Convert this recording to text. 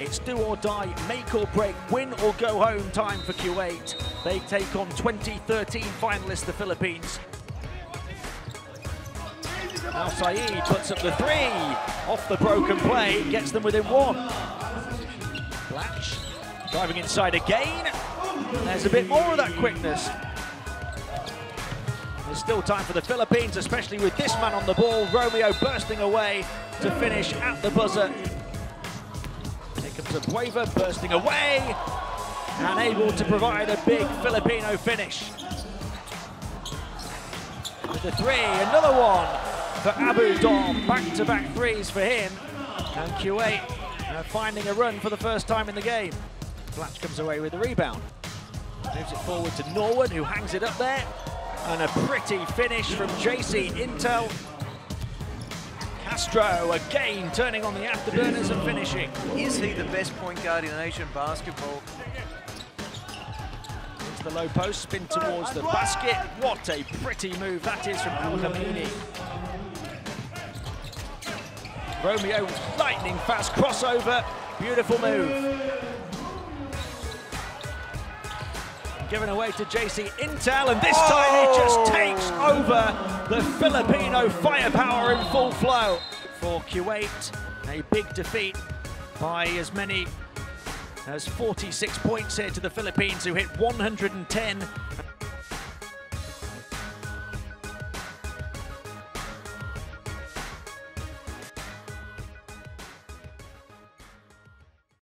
It's do or die, make or break, win or go home time for Kuwait. They take on 2013 finalists, the Philippines. Now Saeed puts up the three. Off the broken play, gets them within one. Blatch driving inside again. And there's a bit more of that quickness. There's still time for the Philippines, especially with this man on the ball. Romeo bursting away to finish at the buzzer. Jacob Bueva bursting away and able to provide a big Filipino finish. With the three, another one for Abu Dom. Back-to-back threes for him. And Kuwait finding a run for the first time in the game. Blatch comes away with the rebound. Moves it forward to Norwood, who hangs it up there. And a pretty finish from JC Intal. Castro again turning on the afterburners and finishing. Is he the best point guard in Asian basketball? It's the low post, spin towards the basket. What a pretty move that is from Alcimini. Romeo, lightning fast crossover. Beautiful move. Given away to JC Intal, and this time it just takes over. The Filipino firepower in full flow. For Kuwait, a big defeat by as many as 46 points here to the Philippines, who hit 110.